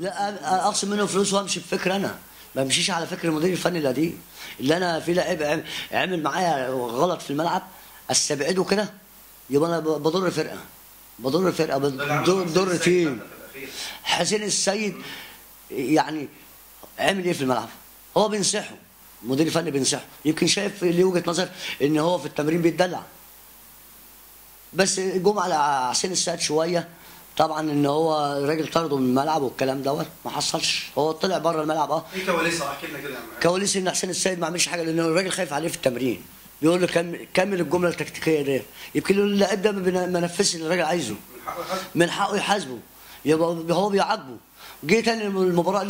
لا اخصم منه فلوس وامشي بفكر. انا ما بمشيش على فكر المدير الفني القديم اللي انا في لعيب عمل معايا غلط في الملعب استبعده كده، يبقى انا بضر فرقه، بضر فرقه، بضر تيم. حسين السيد يعني عمل ايه في الملعب؟ هو بينصحه، المدير الفني بينصحه، يمكن شايف ليه وجهه نظر ان هو في التمرين بيتدلع. بس جم على حسين السيد شويه طبعا ان هو راجل طرده من الملعب والكلام دوت، ما حصلش، هو طلع بره الملعب. ايه كواليسها؟ احكي لنا كده. كواليس ان حسين السيد ما عملش حاجه لان الراجل خايف عليه في التمرين، بيقول له كمل الجمله التكتيكيه دي، يمكن اللاعب ده ما نفذش اللي الراجل عايزه، من حقه يحاسبه، يبقى هو بيعاقبه. جه تاني المباراه،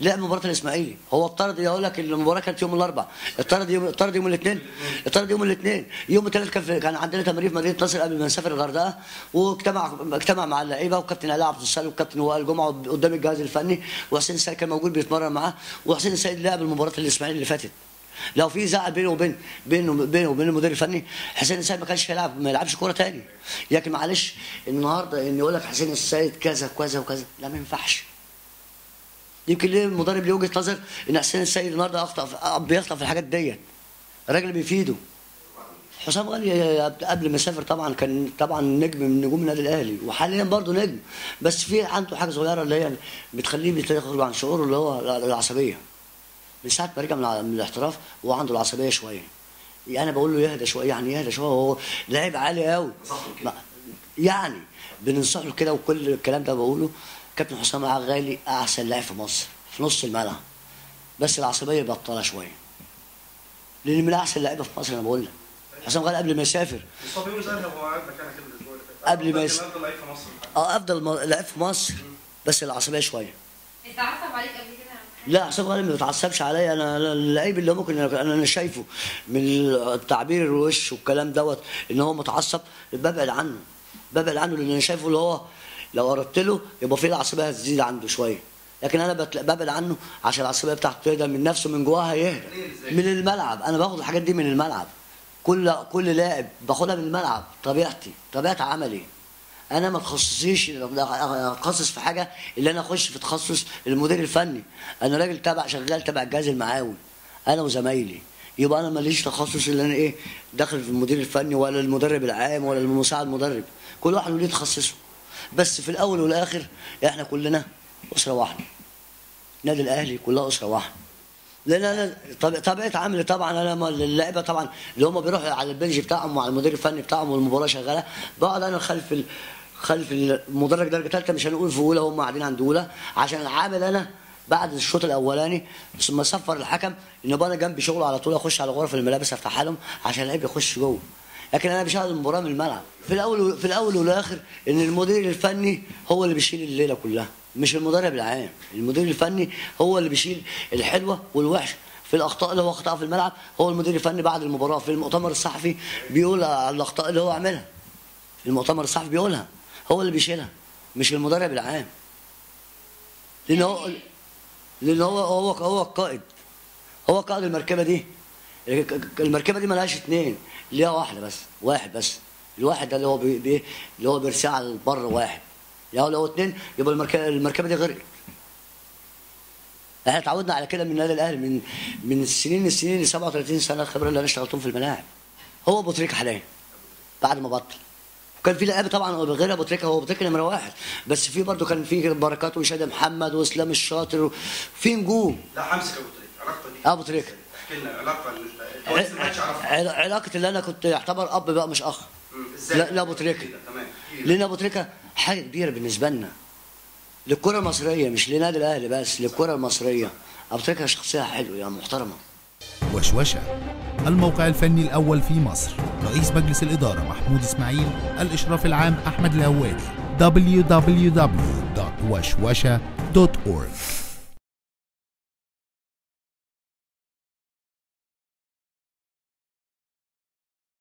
لعب مباراه الاسماعيلي، هو اتطرد. اقول لك المباراه كانت يوم الاربعاء، اتطرد يوم الاثنين، يوم الثلاث كان عندنا تمرين في مدينه نصر قبل ما نسافر الغردقه، واجتمع مع اللعيبه وكابتن علاء عبد الصالح وكابتن وائل جمعه قدام الجهاز الفني، وحسين السيد كان موجود بيتمرن معاه، وحسين السيد لعب المباراه الاسماعيلي اللي فاتت. لو في زعل بينه وبين المدير الفني، حسين السيد ما كانش هيلعب، ما يلعبش كوره تاني. لكن معلش النهارده ان يقول لك حسين السيد كذا وكذا وكذا، لا ما ينفعش. يمكن ليه المدرب ليه وجهه نظر ان حسين السيد النهارده بيخطأ في الحاجات ديت. الراجل بيفيده. حسام غالي قبل ما يسافر طبعا كان طبعا نجم من نجوم النادي الاهلي، وحاليا برضه نجم، بس في عنده حاجه صغيره اللي هي بتخليه بيخرج عن شعوره، اللي هو العصبيه. من ساعة ما رجع من الاحتراف هو عنده العصبية شوية. أنا بقول له يهدى شوية، يعني يهدى شوية، هو لعيب عالي أوي. يعني بننصح له كده، وكل الكلام ده بقوله. كابتن حسام غالي أحسن لاعب في مصر في نص الملعب، بس العصبية بطلها شوية. لأن من أحسن اللعيبة في مصر، أنا بقول لك. حسام غالي قبل ما يسافر، قبل ما يسافر أفضل لعيب في مصر، أفضل لعيب في مصر، بس العصبية شوية. اتعصب عليك قبل كده؟ لا، حسام غالي ما بيتعصبش عليا. انا اللعيب اللي ممكن انا شايفه من تعبير الوش والكلام دوت ان هو متعصب، ببعد عنه، لان انا شايفه اللي هو لو قربت له يبقى في العصبيه هتزيد عنده شويه. لكن انا ببعد عنه عشان العصبيه بتاعته تهدى من نفسه، من جواها يهدى من الملعب. انا باخد الحاجات دي من الملعب، كل لاعب باخدها من الملعب، طبيعتي، طبيعه عملي. انا ما تخصصيش اتخصص في حاجه اللي انا اخش في تخصص المدير الفني. انا راجل شغال تبع الجهاز المعاون انا وزمايلي، يبقى انا ماليش تخصص اللي انا داخل في المدير الفني ولا المدرب العام ولا المساعد مدرب، كل واحد له تخصصه. بس في الاول والاخر احنا كلنا اسره واحده، النادي الاهلي كلها اسره واحده. لان انا طبيعه عملي طبعا، انا اللعيبه طبعا اللي هم بيروحوا على البنج بتاعهم وعلى المدير الفني بتاعهم والمباراه شغاله، بقعد انا خلف المدرج درجه ثالثه، مش هنقول في اولى، هم قاعدين عند اولى، عشان العامل انا بعد الشوط الاولاني ثم صفر الحكم ان بقى انا جنبي شغله على طول، اخش على غرف الملابس افتحها لهم عشان اللعيب يخش جوه. لكن انا بشغل المباراه من الملعب. في الاول والاخر ان المدير الفني هو اللي بيشيل الليله كلها، مش المدرب العام. المدير الفني هو اللي بيشيل الحلوه والوحشه، في الاخطاء اللي هو خطأها في الملعب هو المدير الفني. بعد المباراه في المؤتمر الصحفي بيقول على الاخطاء اللي هو عملها، في المؤتمر الصحفي بيقولها، هو اللي بيشيلها مش المدرب العام. لان هو هو القائد، هو قائد المركبه دي. المركبه دي مالهاش اثنين، ليها واحده بس، واحد بس. الواحد ده اللي هو اللي هو بيرسيها على البر، واحد. يعني لو اثنين يبقى المركبه دي غرقت. احنا اتعودنا على كده من النادي الاهلي من السنين، 37 سنه الخبره اللي انا اشتغلتهم في الملاعب. هو ابو تريكة حاليا بعد ما بطل، وكان في لعيبه طبعا غير ابو تريكة، هو ابو تريكة نمره واحد، بس في برضه كان في بركات وشادي محمد واسلام الشاطر، وفي نجوم. لا حمزه ابو تريكة، علاقته دي ابو تريكة احكي لنا علاقه اللي انا كنت يعتبر اب بقى مش اخ. ازاي؟ لا ابو تريكة، تمام. لان ابو تريكة حاجه كبيره بالنسبه لنا، للكره المصريه، مش للنادي الاهلي بس، للكره المصريه. ابو تريكة شخصيه حلوه يعني، محترمه. وشوشه الموقع الفني الأول في مصر، رئيس مجلس الإدارة محمود إسماعيل، الإشراف العام أحمد الهواري. www.washwasha.org